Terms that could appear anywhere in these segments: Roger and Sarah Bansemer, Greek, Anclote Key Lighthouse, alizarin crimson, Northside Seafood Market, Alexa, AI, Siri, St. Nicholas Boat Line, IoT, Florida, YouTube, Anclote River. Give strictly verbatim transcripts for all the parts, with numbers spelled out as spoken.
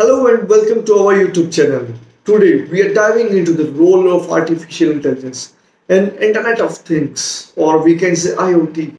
Hello and welcome to our YouTube channel. Today we are diving into the role of artificial intelligence and Internet of Things, or we can say I O T.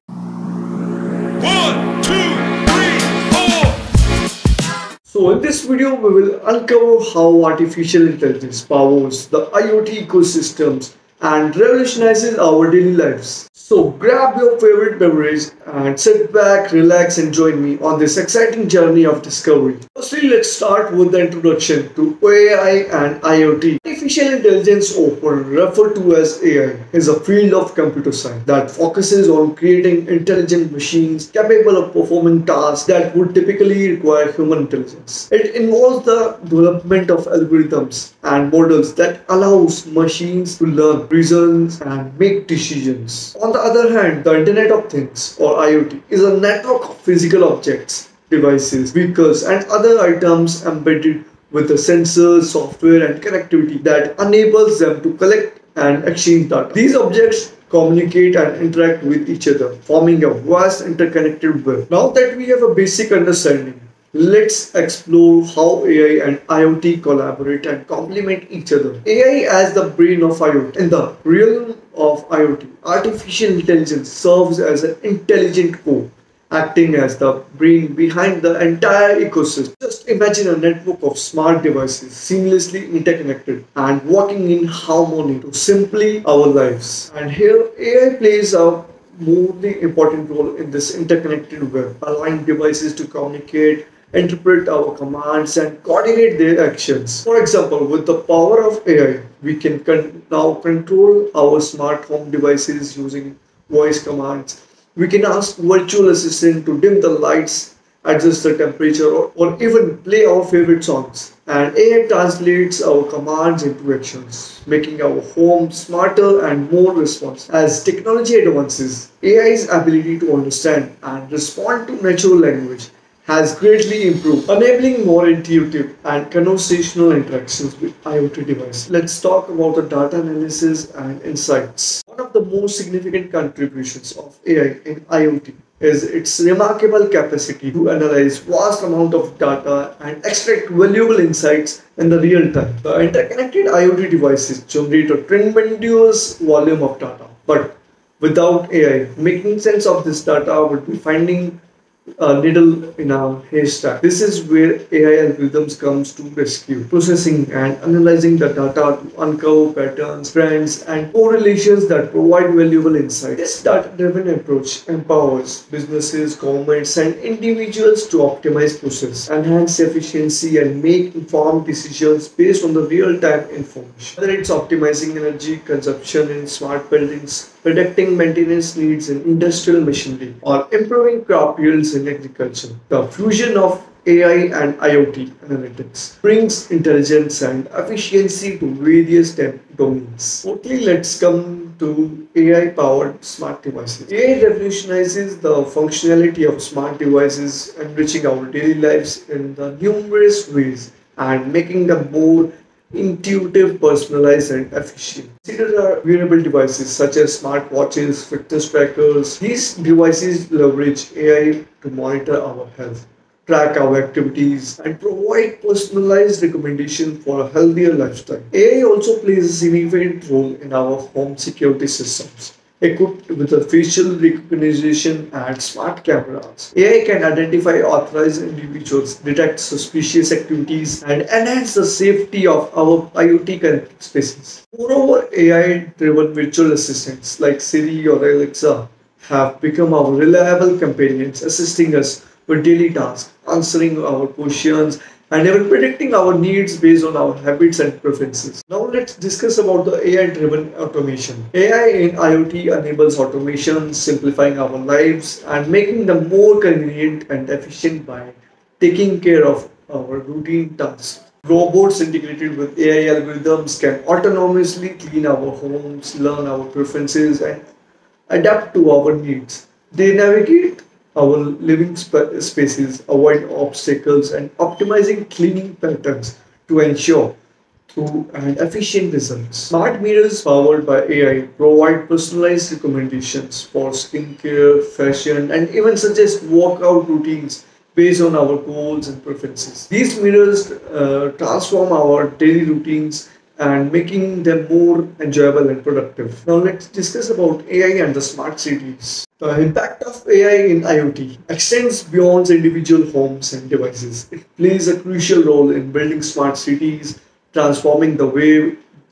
One, two, three, four. So in this video we will uncover how artificial intelligence powers the I O T ecosystems and revolutionizes our daily lives. So grab your favorite beverage and sit back, relax and join me on this exciting journey of discovery. Firstly, let's start with the introduction to A I and I O T. Artificial intelligence, often referred to as A I, is a field of computer science that focuses on creating intelligent machines capable of performing tasks that would typically require human intelligence. It involves the development of algorithms and models that allows machines to learn, reason and make decisions. On the other hand, the Internet of Things, or I O T, is a network of physical objects, devices, vehicles and other items embedded with the sensors, software and connectivity that enables them to collect and exchange data. These objects communicate and interact with each other, forming a vast interconnected web. Now that we have a basic understanding, let's explore how A I and I O T collaborate and complement each other. A I as the brain of I O T. In the realm of I O T, artificial intelligence serves as an intelligent core, acting as the brain behind the entire ecosystem. Just imagine a network of smart devices seamlessly interconnected and working in harmony to simplify our lives. And here A I plays a more important role in this interconnected web, allowing devices to communicate, interpret our commands and coordinate their actions. For example, with the power of A I, we can con now control our smart home devices using voice commands. We can ask virtual assistant to dim the lights, adjust the temperature or, or even play our favorite songs. And A I translates our commands into actions, making our home smarter and more responsive. As technology advances, A I's ability to understand and respond to natural language has greatly improved, enabling more intuitive and conversational interactions with I O T devices. Let's talk about the data analysis and insights. One of the most significant contributions of A I in I O T is its remarkable capacity to analyze vast amount of data and extract valuable insights in the real time. The interconnected I O T devices generate a tremendous volume of data, but without A I, making sense of this data would be finding a needle in a haystack. This is where A I algorithms comes to rescue, processing and analyzing the data to uncover patterns, trends and correlations that provide valuable insight. This data-driven approach empowers businesses, governments and individuals to optimize process, enhance efficiency and make informed decisions based on the real-time information. Whether it's optimizing energy consumption in smart buildings, predicting maintenance needs in industrial machinery or improving crop yields in agriculture, the fusion of A I and I O T analytics brings intelligence and efficiency to various domains. Fourthly, let's come to A I-powered smart devices. A I revolutionizes the functionality of smart devices, enriching our daily lives in the numerous ways and making them more intuitive, personalized and efficient. Consider wearable devices such as smartwatches, fitness trackers. These devices leverage A I to monitor our health, track our activities and provide personalized recommendations for a healthier lifestyle. A I also plays a significant role in our home security systems. Equipped with a facial recognition and smart cameras, A I can identify authorized individuals, detect suspicious activities, and enhance the safety of our I O T spaces. Moreover, A I-driven virtual assistants like Siri or Alexa have become our reliable companions, assisting us with daily tasks, answering our questions, and even predicting our needs based on our habits and preferences. Now let's discuss about the A I-driven automation. A I in I O T enables automation, simplifying our lives and making them more convenient and efficient by taking care of our routine tasks. Robots integrated with A I algorithms can autonomously clean our homes, learn our preferences and adapt to our needs. They navigate our living sp spaces, avoid obstacles and optimizing cleaning patterns to ensure through and efficient results. Smart mirrors powered by A I provide personalized recommendations for skincare, fashion and even suggest workout routines based on our goals and preferences. These mirrors uh, transform our daily routines and making them more enjoyable and productive. Now let's discuss about A I and the smart cities. The impact of A I in IoT extends beyond individual homes and devices. It plays a crucial role in building smart cities, transforming the way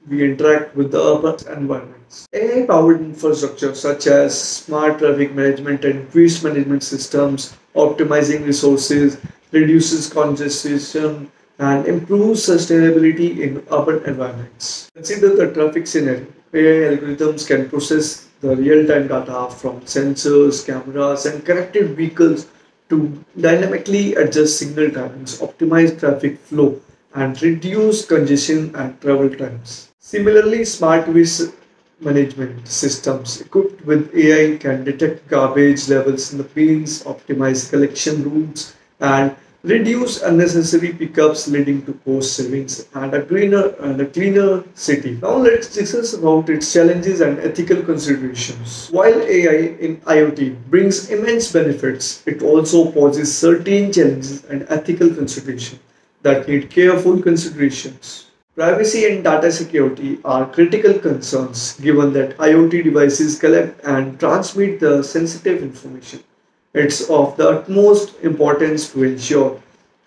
we interact with the urban environments. A I-powered infrastructure such as smart traffic management and waste management systems, optimizing resources, reduces congestion, and improves sustainability in urban environments. Consider the traffic scenario. A I algorithms can process the real-time data from sensors, cameras, and connected vehicles to dynamically adjust signal times, optimize traffic flow, and reduce congestion and travel times. Similarly, smart waste management systems equipped with A I can detect garbage levels in the bins, optimize collection routes, and reduce unnecessary pickups, leading to cost savings and a greener and a cleaner city. Now let's discuss about its challenges and ethical considerations. While A I in IoT brings immense benefits, it also poses certain challenges and ethical considerations that need careful considerations. Privacy and data security are critical concerns given that IoT devices collect and transmit the sensitive information. It's of the utmost importance to ensure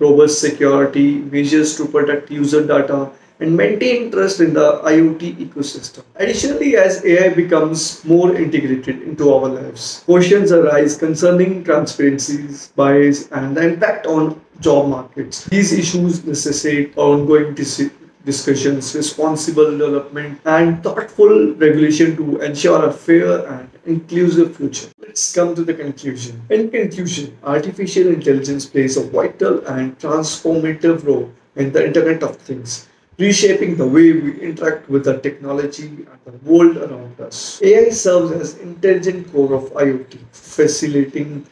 robust security measures to protect user data and maintain trust in the IoT ecosystem. Additionally, as A I becomes more integrated into our lives, questions arise concerning transparencies, bias, and the impact on job markets. These issues necessitate ongoing dis discussions, responsible development, and thoughtful regulation to ensure a fair and inclusive future. Let's come to the conclusion. In conclusion, artificial intelligence plays a vital and transformative role in the Internet of Things, reshaping the way we interact with the technology and the world around us. A I serves as an intelligent core of IoT, facilitating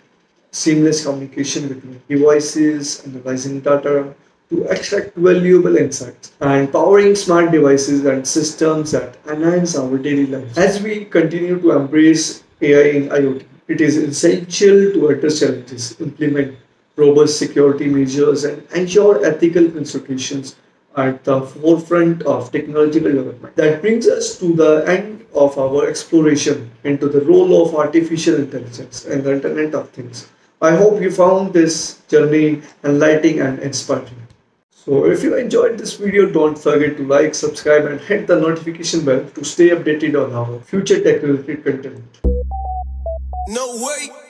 seamless communication between devices, analyzing data to extract valuable insights, and powering smart devices and systems that enhance our daily lives. As we continue to embrace A I in IoT, it is essential to address challenges, implement robust security measures, and ensure ethical considerations at the forefront of technological development. That brings us to the end of our exploration into the role of artificial intelligence and the Internet of Things. I hope you found this journey enlightening and inspiring. So if you enjoyed this video, don't forget to like, subscribe, and hit the notification bell to stay updated on our future tech-related content. No way.